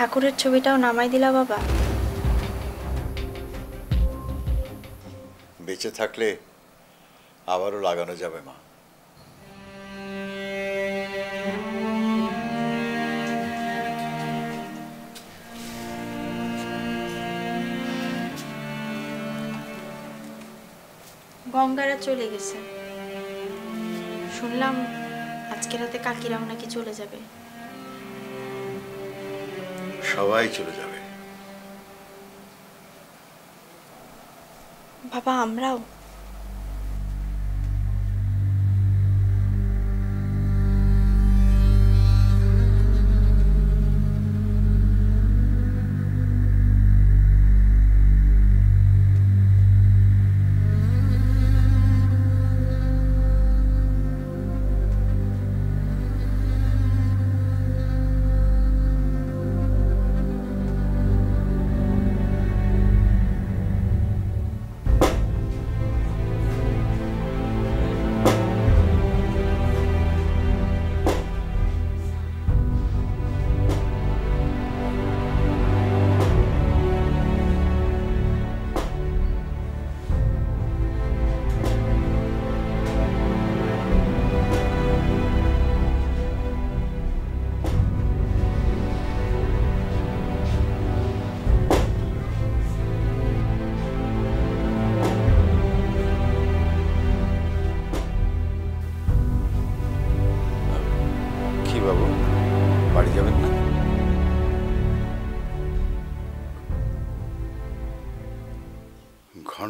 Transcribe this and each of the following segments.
ঠাকুরের ছবিটাও নামাই দিলা বাবা। বেঁচে থাকলে আবারও লাগানো যাবে মা। গঙ্গারা চলে গেছে, শুনলাম আজকে রাতে কাকিরাও নাকি চলে যাবে। সবাই চলে যাবে বাবা, আমরাও।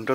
ঘন্টা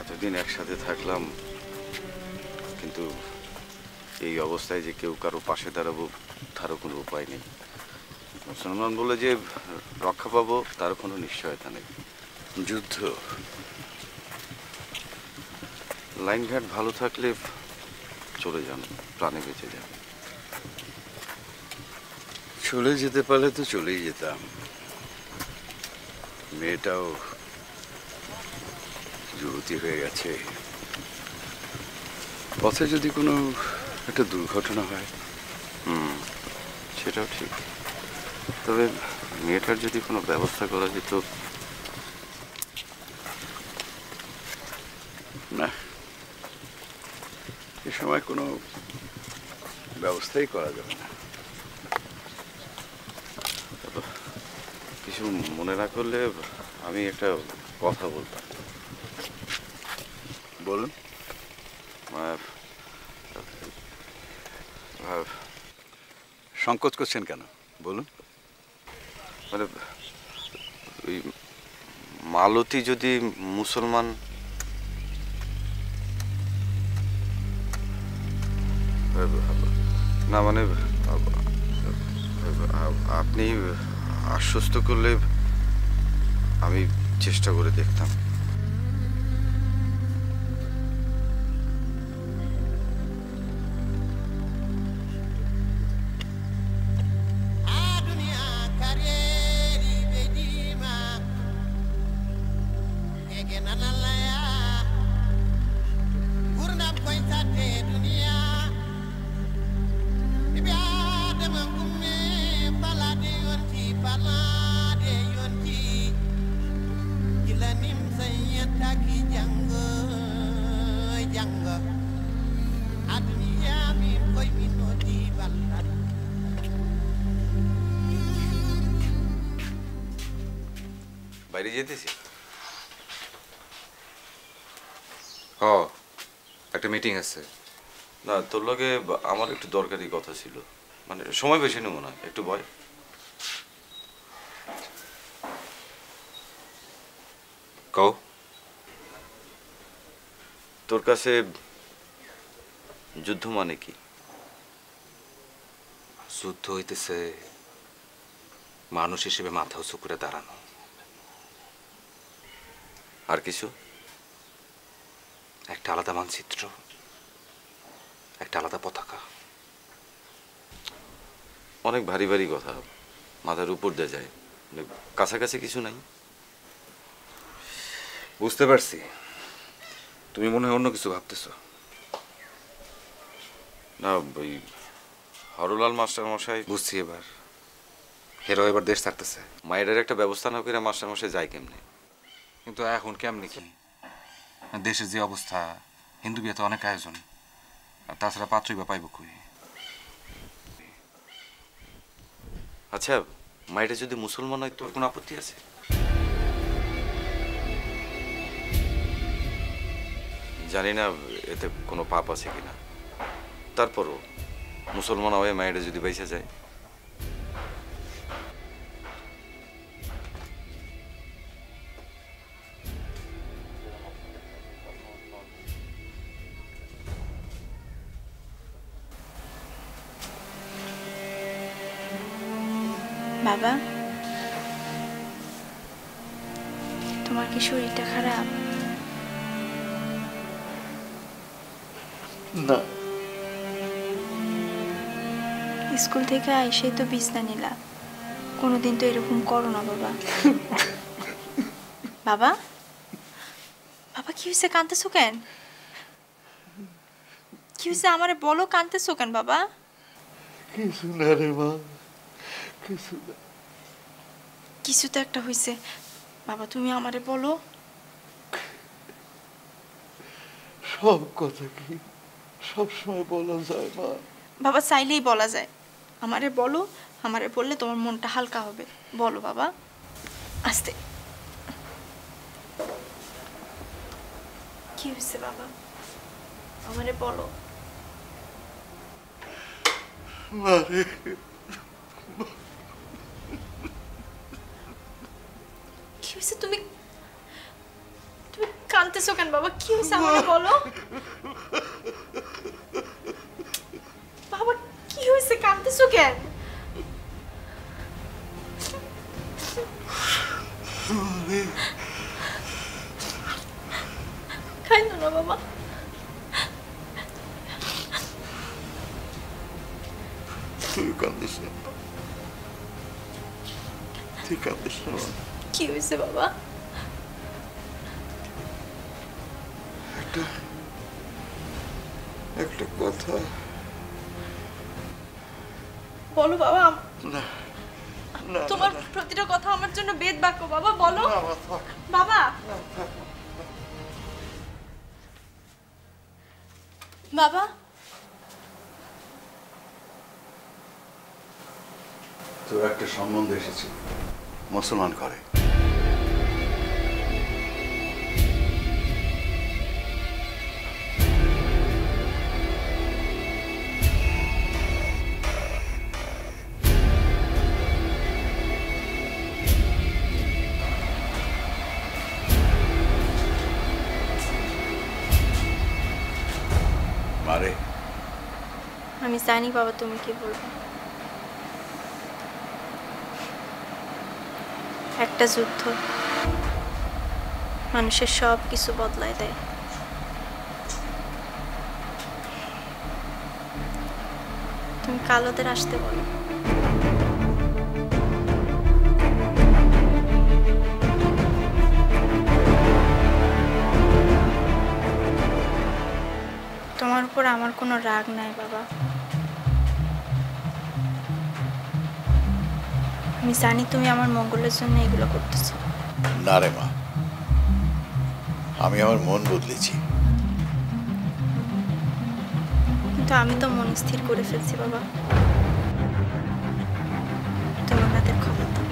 এতদিন একসাথে থাকলাম, কিন্তু এই অবস্থায় যে কেউ কারো পাশে দাঁড়াবো তারও কোনো উপায় নেই। মুসলমান বলে যে রক্ষা পাবো তার কোনো নিশ্চয়তা নেই। যুদ্ধ, লাইনঘাট ভালো থাকলে চলে যান, প্রাণে বেঁচে যান। চলে যেতে পারলে তো চলেই যেতাম। মেয়েটাও যুবতী হয়ে গেছে, পথে যদি কোনো একটা দুর্ঘটনা হয়। সেটাও ঠিক, তবে মেয়েটার যদি কোনো ব্যবস্থা করা যেত। না, এ সময় কোনো ব্যবস্থাই করা যাবে না। কিছু মনে না করলে আমি একটা কথা বলতাম। বলুন। সংকোচ করছেন কেন? বলুন। মানে ওই মালতী যদি মুসলমান। না মানে আপনি আশ্বস্ত করলে আমি চেষ্টা করে দেখতাম। বাইরে যেতেছি, একটা মিটিং আছে। না, তোর লগে আমার একটু দরকারি কথা ছিল, মানে সময় বেশি নেব না, একটু ভয়। কও। তোর কাছে যুদ্ধ মানে কি? যুদ্ধ হইতেছে মানুষ হিসেবে মাথা উঁচু করে দাঁড়ানো। আর কিছু? একটা আলাদা মানচিত্র, একটা আলাদা পতাকা। অনেক ভারী ভারী কথা, মাথার উপর দিয়ে যায়, কাছাকাছি কিছু নাই। বুঝতে পারছি, তুমি মনে হয় অন্য কিছু ভাবতেছ। না ভাই, হরলাল মাস্টার মশাই বুঝছি এবার হেরো এবার দেশ থাকতেছে, মায়ের একটা ব্যবস্থা না করে মাস্টার মশাই যায় কেমনে? কিন্তু এখন কেমনে কি দেশের যে অবস্থা, হিন্দু বিয়ে তো অনেক আয়োজন, আর তাছাড়া পাত্রই বা পাইব কই? আচ্ছা, মায়েরা যদি মুসলমান হয় তোর কোনো আপত্তি আছে? জানি না এতে কোনো পাপ আছে কিনা, তারপরও মুসলমান হয়ে মায়েরা যদি বেঁচে যায়। বাবা, তোমার কি শরীরটা খারাপ? না, স্কুল থেকে এসে তো বিছনা নিলা, কোনোদিন তো এরকম করো না বাবা। বাবা বাবা, কি হয়েছে? কাঁদতেছো কেন? কি হয়েছে আমারে বলো, কাঁদতেছো কেন বাবা? কিছু না রে মা, কিছু না। কিছু তো একটা হয়েছে বাবা, তুমি আমারে বলো। সব কথা কি সবসময় বলা যায় মা? বাবা চাইলেই বলা যায়, আমারে বলো, আমারে বললে তোমার মনটা হালকা হবে। বলো বাবা, আস্তে। কি হয়েছে বাবা, আমারে বলো। কি হয়েছে? তুমি তুমি কাঁদতেছো কেন বাবা? কি হয়েছে আমারে বলো বাবা, কি হয়েছে? কাঁদতেছো কেন? কাঁদো না বাবা, তুই কাঁদিস না, তুই কাঁদিস না। কি হয়েছে বাবা? একটা কথা বলো বাবা। না না, তোমার প্রতিটা কথা আমার জন্য বেদ বাক্য বাবা, বলো বাবা। বাবা তোর একটা সম্বন্ধ এসেছে মুসলমান করে, আমি জানি বাবা তুমি কি বলবে। একটা যুদ্ধ মানুষের সব কিছু বদলায় দেয়। তুমি কালোদের আসতে বলো। তোমার উপর আমার কোনো রাগ নাই বাবা, আমি জানি তুমি আমার মঙ্গলের জন্য এগুলো করতেছো। না রে মা, আমি আমার মন বদলেছি। কিন্তু আমি তো মন স্থির করে ফেলছি বাবা, তোমার হাতের খবর দাও।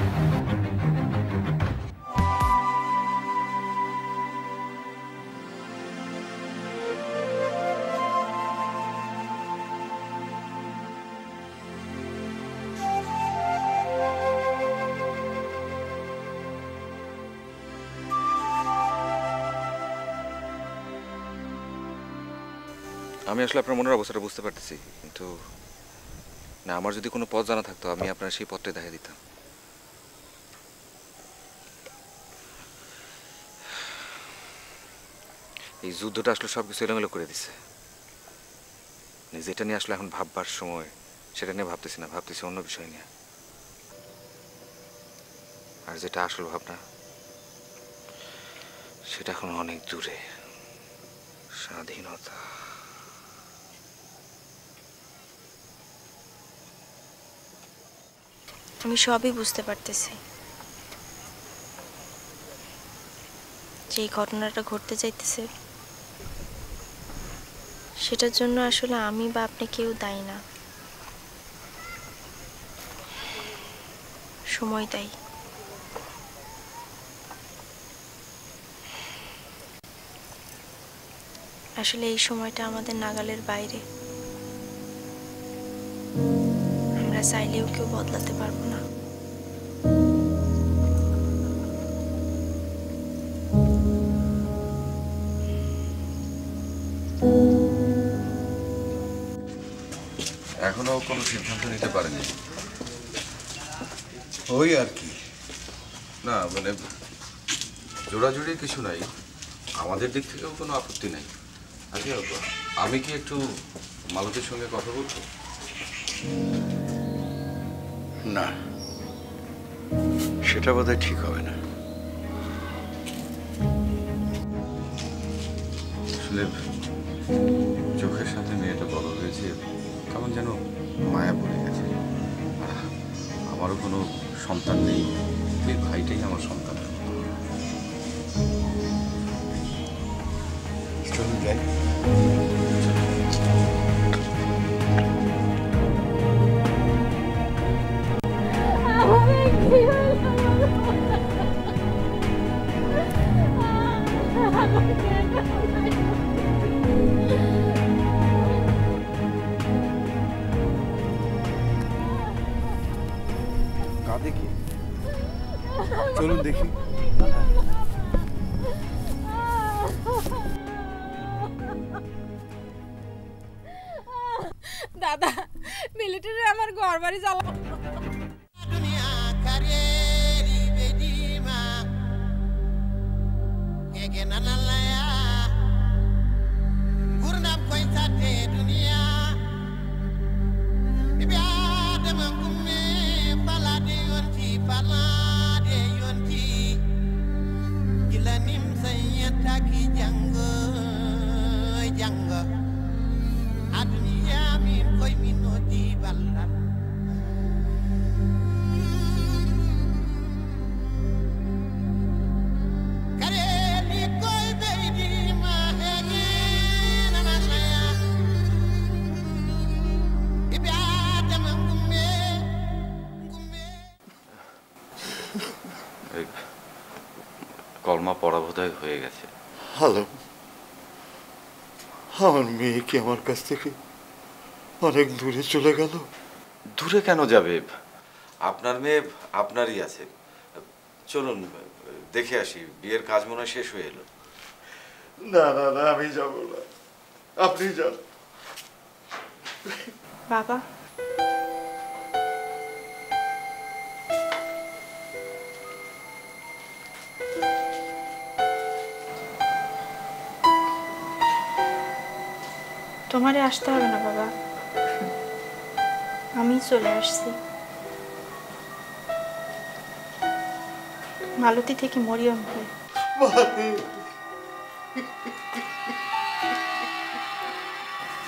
আমি আসলে আপনার মনের অবস্থাটা বুঝতে পারতেছি, কিন্তু না আমার যদি কোনো পথ জানা থাকতো আমি আপনার সেই পথটাই দেখিয়ে দিতাম। এই যুদ্ধটা আসলে সব কিছু এলোমেলো করে দিছে। নিজেটা নিয়ে আসলে এখন ভাববার সময় সেটা নিয়ে ভাবতেছি না, ভাবতেছি অন্য বিষয় নিয়ে। আর যেটা আসল ভাবনা সেটা এখন অনেক দূরে। স্বাধীনতা আমি সবই বুঝতে পারতেছি। যে ঘটনাটা ঘটতে যাইতেছে সেটার জন্য আসলে আমি বা আপনি কেউ দায়ী না, সময় দায়ী। আসলে এই সময়টা আমাদের নাগালের বাইরে, আমরা চাইলেও কেউ বদলাতে পারবো না। এখনো কোনো সিদ্ধান্ত নিতে পারেনি, ওই আর কি। না মানে জোড়াজুড়ি কিছু নাই, আমাদের দিক থেকেও কোনো আপত্তি নাই। আচ্ছা আমি কি একটু মালতীর সঙ্গে কথা বলবো? না সেটা বোধহয় ঠিক হবে না। আসলে চোখের সাথে মেয়েটা বড় হয়েছে, কেমন যেন মায়া পড়ে গেছে। আমারও কোনো সন্তান নেই, ওই ভাইটাই আমার সন্তান। চলুন যাই। চলুন দেখি। দাদা মিলিটারি আমার ঘর বাড়ি জ্বালা। কলমা পড়া বোধহয় হয়ে গেছে। হ্যালো, আমার মেয়ে কি আমার কাছ থেকে অনেক দূরে চলে গেল? দূরে কেন যাবে, আপনার মেয়ে আপনারই আছে। চলুন দেখে আসি, বিয়ের কাজ মনে হয় শেষ হয়ে এলো। না না না আমি যাব না, আপনি যান। বাবা তোমারে আসতে হবে না বাবা, আমি চলে আসছি। মালতী থেকে মরিয়ম হয়ে।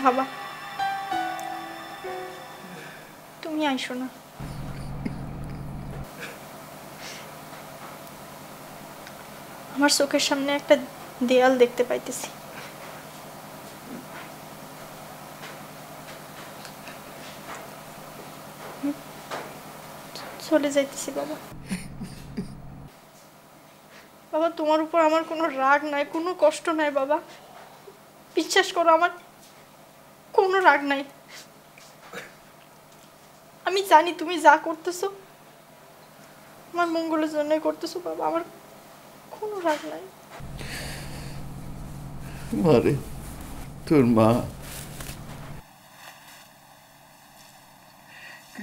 বাবা তুমি আইসো না, আমার চোখের সামনে একটা দেয়াল দেখতে পাইতেছি। চলে যাইতেছি বাবা। বাবা তোমার উপর আমার কোনো রাগ নাই, কোনো কষ্ট নাই বাবা, বিশ্বাস করো আমার কোনো রাগ নাই। আমি জানি তুমি যা করতেছো আমার মঙ্গলের জন্যই করতেছো বাবা, আমার কোনো রাগ নাই। আরে তোর মা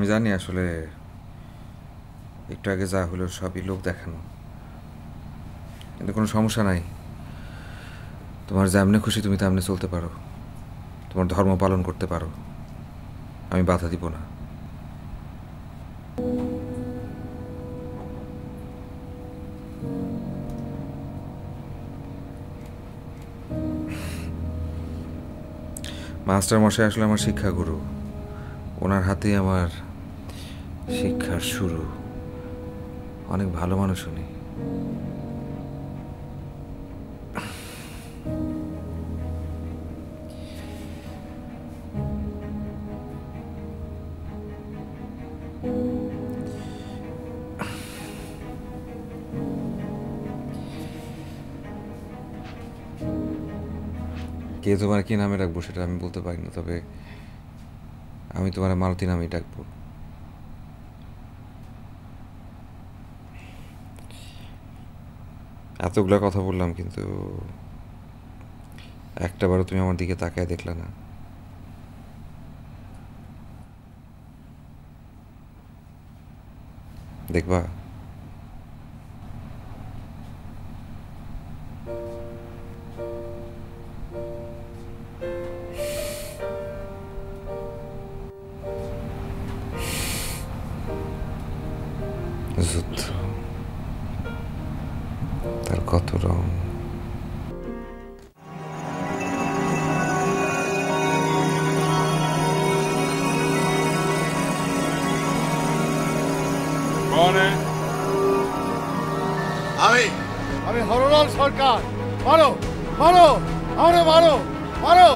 আমি জানি আসলে একটু আগে যা হলো সবই লোক দেখানো, কিন্তু কোনো সমস্যা নাই। তোমার যেমনে খুশি তুমি তেমনে চলতে পারো, তোমার ধর্ম পালন করতে পারো, আমি বাধা দিব না। মাস্টার মশাই আসলে আমার শিক্ষাগুরু, ওনার হাতেই আমার শিক্ষার শুরু। অনেক ভালো মানুষ উনি। কে তোমার কি নামে রাখবো সেটা আমি বলতে পারি না, তবে আমি তোমার মালতী নামেই ডাকবো। এতগুলা কথা বললাম, কিন্তু একটাবারও তুমি আমার দিকে তাকায় দেখলে না। দেখবা তার কত রং। আমি আমি হরলাল সরকার। মারো মারো আমরা, মারো মারো।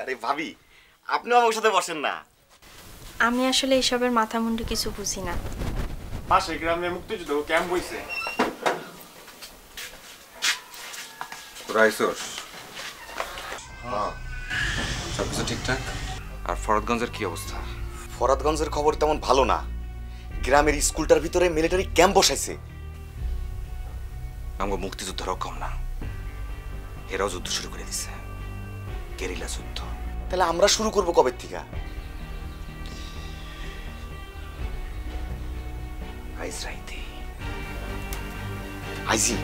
আরে ভাবি, আপনি আমার সাথে বসেন না। আমি আসলে এসবের মাথা মুন্ডু কিছু বুঝি না। পাশে গ্রামে মুক্তিযুদ্ধ ক্যাম্প হইছে। রাইসোস হ্যাঁ, সব কিছু ঠিকঠাক। আর ফরাদগঞ্জের কি অবস্থা? ফরাদগঞ্জের খবর তেমন ভালো না। গ্রামের স্কুলটার ভিতরে মিলিটারি ক্যাম্প বসাইছে। আমার মুক্তিযোদ্ধারও কম না, এরাও যুদ্ধ শুরু করে দিছে, গেরিলা যুদ্ধ। তাহলে আমরা শুরু করবো কবে থেকে? আইজ রাইতে। আইজি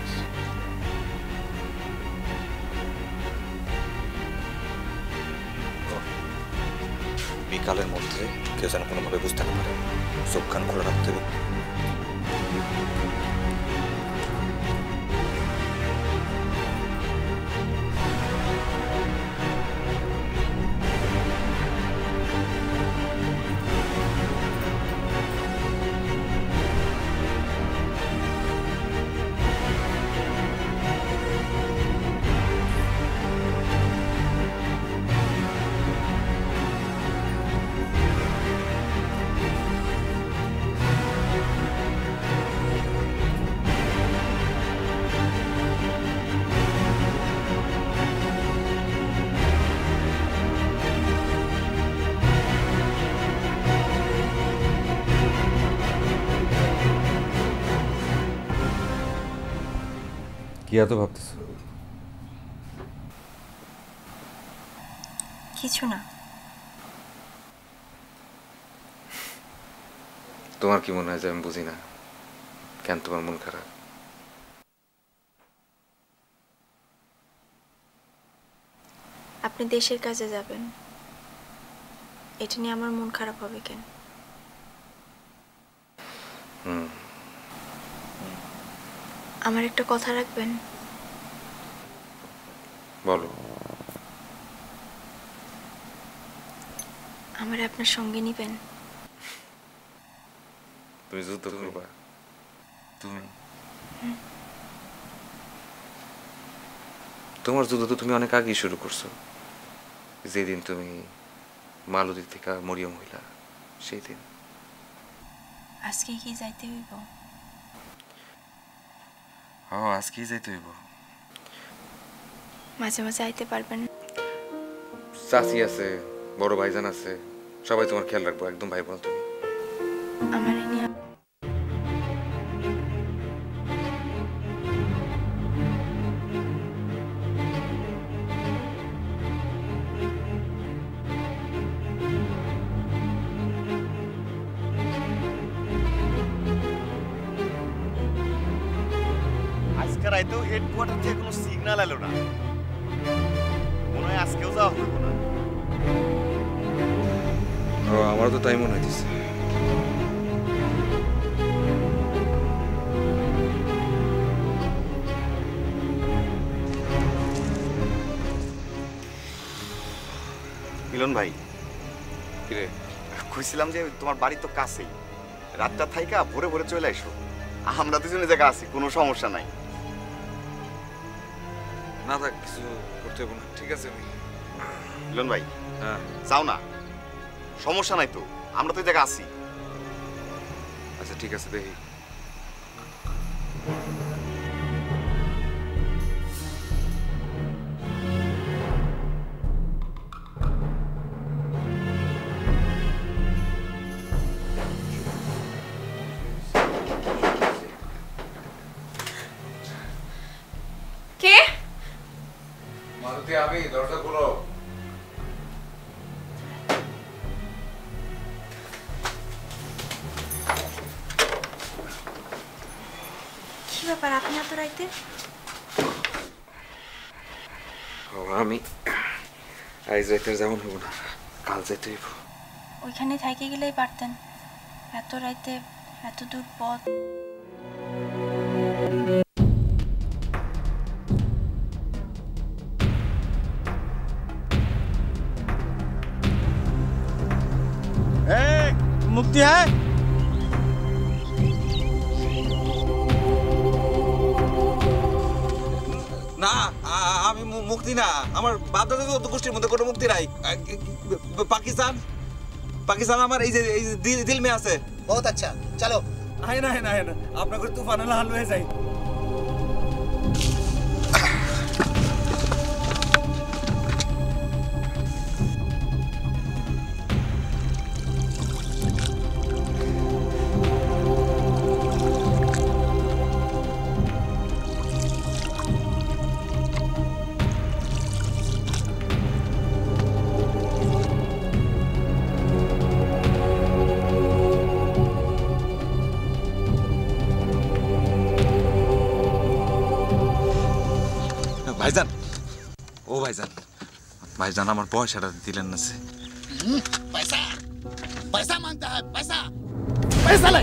বিকালের মধ্যে কেউ যেন কোনোভাবে বুঝতে না পারে, চোখ কান খোলা রাখতে হবে। এত ভাবতেছ? কিছু না। তোমার কি মনে হয় যে আমি বুঝি না? কেন তোমার মন খারাপ? আপনি দেশের কাজে যাবেন, এটা নিয়ে আমার মন খারাপ হবে কেন? আমার একটা কথা রাখবেন? বলো। আমার আপনার সঙ্গে নিবেন? তুমি যুদ্ধ করবা? তুমি, তোমার যুদ্ধ তো তুমি অনেক আগেই শুরু করছো, যেদিন তুমি মালদ্বীপ থেকে মরিয়ম হইলা সেই দিন। আজকে কি যাইতে হইব? হ্যাঁ, আজকেই যাইতে হইব। মাঝে মাঝে আইতে পারবেন? চাচি আছে, বড় ভাইজান আছে, সবাই তোমার খেয়াল রাখবো, একদম ভাই বোন তুমি। আমার রাইতেও হেডকোয়ার্টার থেকে কোনো সিগন্যাল এলো না, মনে হয় আজকেও যাওয়া হইব না। আমার তো তাই মনে হইতেছে। মিলন ভাই, খুঁজছিলাম যে তোমার বাড়ি তো কাছেই, রাতটা থাইকা ভোরে ভোরে চলে আসো, আমরা দুজনে জায়গা আছি, কোনো সমস্যা নাই। না থাক, কিছু করতে হবে না। ঠিক আছে মিলন ভাই, হ্যাঁ চাও না, সমস্যা নাই তো, আমরা তো জায়গা আছি। আচ্ছা ঠিক আছে, দেখি। আমি দরজা খুলো। কি ব্যাপার আপনি এত রাইতে? আমি আজ রাইতে যেমন হব না, কাল যেতে হইব। ওইখানে থাইকে গেলেই পারতেন, এত রাইতে এত দূর পথ। मुक्ति है। मुक्ति ना हमारे बाप दादा तो गोष्ठी मध्य को मुक्ति नहीं। पाकिस्तान पाकिस्तान हमारे दिल में आसे। बहुत अच्छा, चलो। है ना आपने कुछ तूफान लाल में जाए। भाईजान हमारे बहुत सारा दिलन से पैसा पैसा मांगता है। पैसा पैसा ले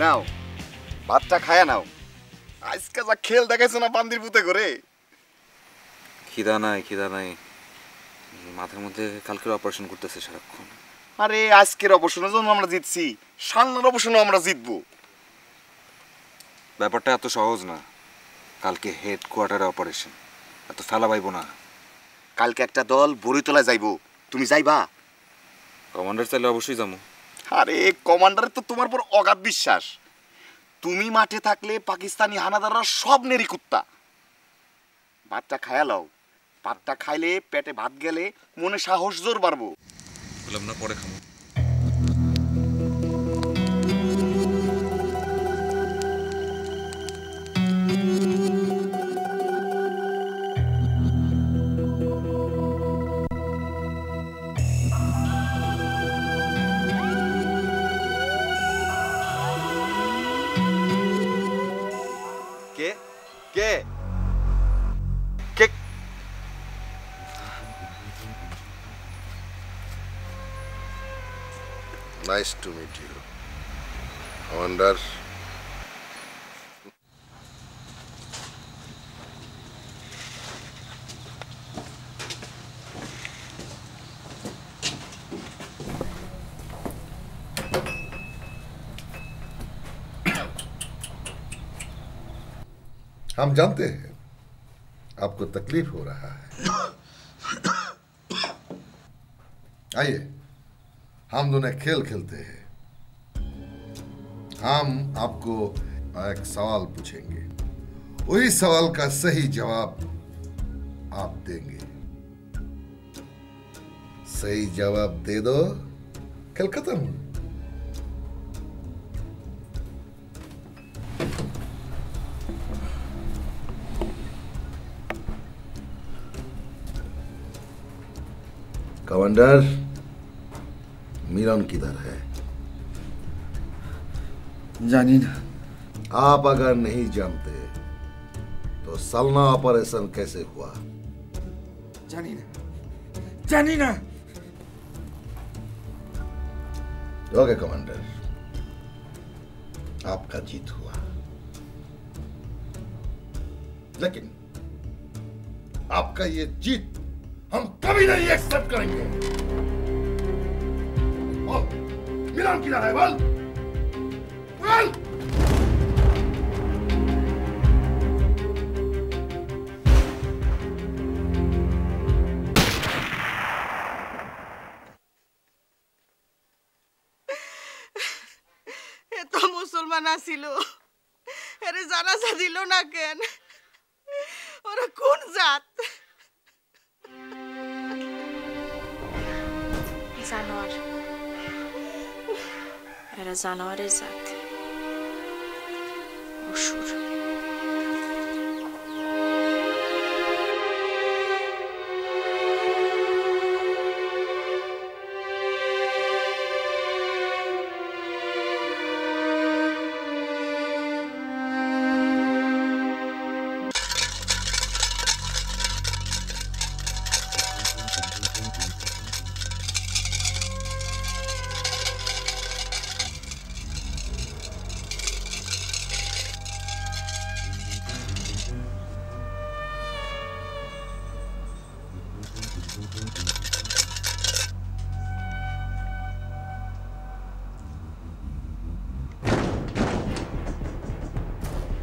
Now, batta khaya now. Aajka ja khel dekhechho na bandir pute kore. Khida nai. Mathar moddhe kalker operation korteche sharakkon. Are ajker operation jonno amra jitchi. Shannar operation amra jitbo. Byapar ta eto shohoj na. Kalke headquarter operation. Eto felaboibo na. Kalke ekta dol Boritolay jaibo. Tumi jaiba? Commander chaile obosshoi jabo. আরে commander তো তোমার উপর অগাধ বিশ্বাস তুমি মাঠে থাকলে পাকিস্তানি হানাদাররা সব নেরি কুত্তা ভাতটা খায়া নাও ভাতটা খাইলে পেটে ভাত গেলে মনে সাহস জোর বাড়বো বললাম না পরে খাবো Nice to meet you, Commander. हम जानते हैं आपको तकलीफ हो रहा है आइए हम दोनों खेल खेलते हैं हम आपको एक सवाल पूछेंगे वही सवाल का सही जवाब आप देंगे सही जवाब दे दो खेल खत्म कमांडर मीरान किधर है जानी ना आप अगर नहीं जानते तो सलना ऑपरेशन कैसे हुआ जानी ना ओके कमांडर आपका जीत हुआ लेकिन आपका ये जीत हम कभी नहीं एक्सेप्ट करेंगे Miran किधर है बोल बोल ये तो मुसलमान आसिलो अरे जाना सा दिलो ना केन और कौन जात जानवर Era zanor exato. O choro.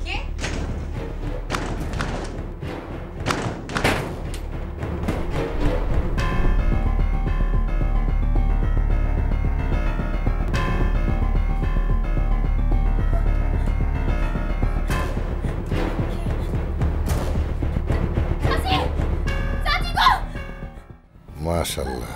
¿Qué? माशाल्लाह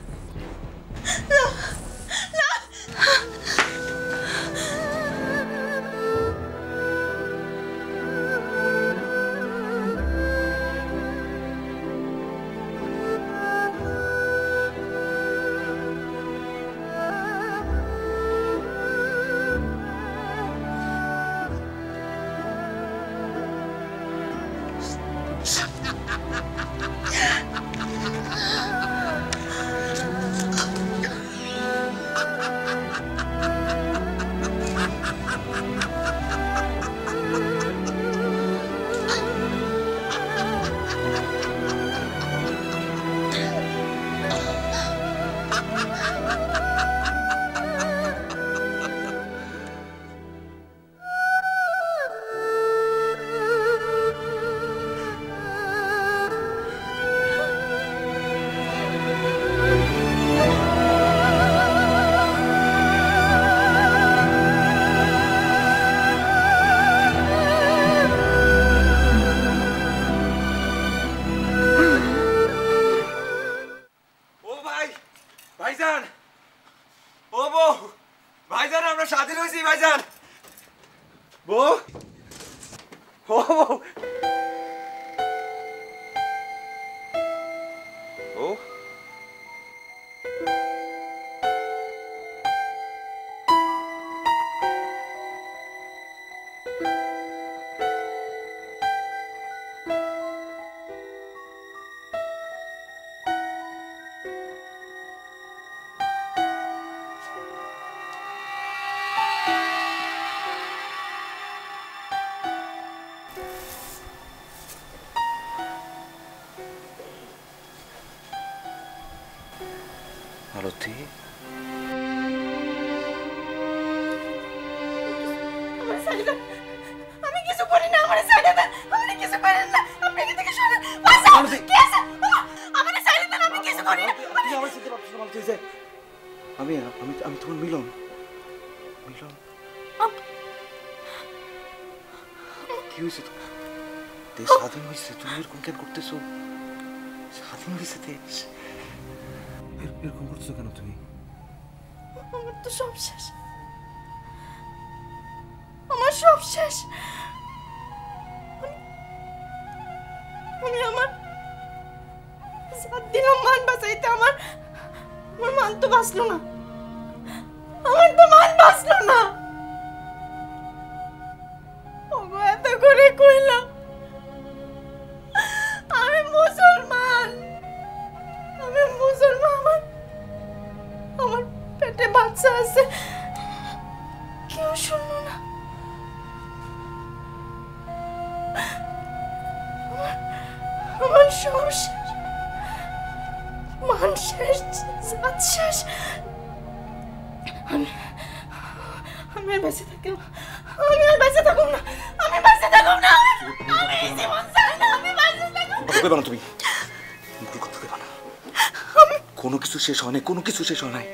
শেষ হয় নাই, কোনো কিছু শেষ হয় নাই,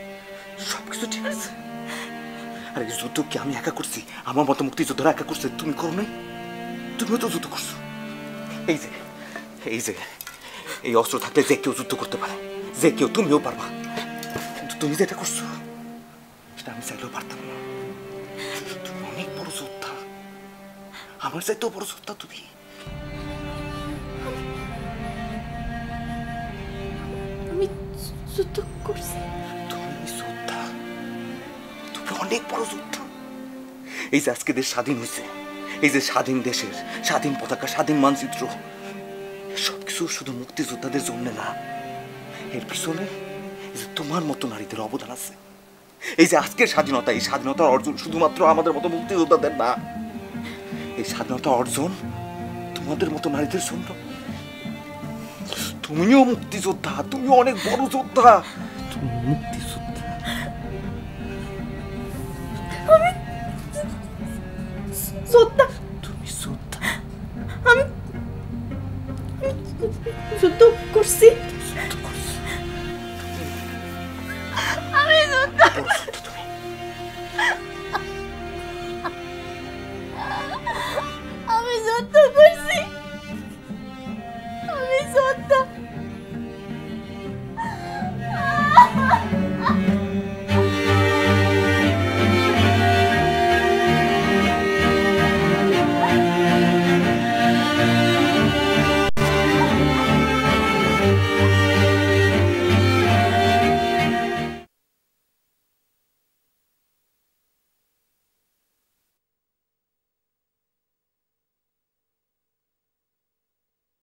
সব কিছু ঠিক আছে। আরে যুদ্ধ কি আমি একা করছি? আমার মতো মুক্তিযোদ্ধারা একা করছে, তুমি করো নাই? তুমিও তো যুদ্ধ করছো। এই যে এই অস্ত্র থাকলে যে কেউ যুদ্ধ করতে পারে, যে কেউ, তুমিও পারবা। কিন্তু তুমি যেটা করছো সেটা আমি চাইলেও পারতাম না। তুমি অনেক বড় যোদ্ধা, আমার চাইতেও বড় যোদ্ধা তুমি। যুদ্ধ করছি, তুমি যোদ্ধা, তুমি অনেক বড় যোদ্ধা। এই যে আজকে দেশ স্বাধীন হয়েছে, এই যে স্বাধীন দেশের স্বাধীন পতাকা, স্বাধীন মানচিত্র, সবকিছু শুধু মুক্তিযোদ্ধাদের জন্য না, এর পিছনে এই যে তোমার মতো নারীদের অবদান আছে। এই যে আজকের স্বাধীনতা, এই স্বাধীনতার অর্জন শুধুমাত্র আমাদের মতো মুক্তিযোদ্ধাদের না, এই স্বাধীনতা অর্জন তোমাদের মতো নারীদের জন্য। তুমিও মুক্তিযোদ্ধা, তুমিও অনেক বড় যোদ্ধা, তুমি মুক্তি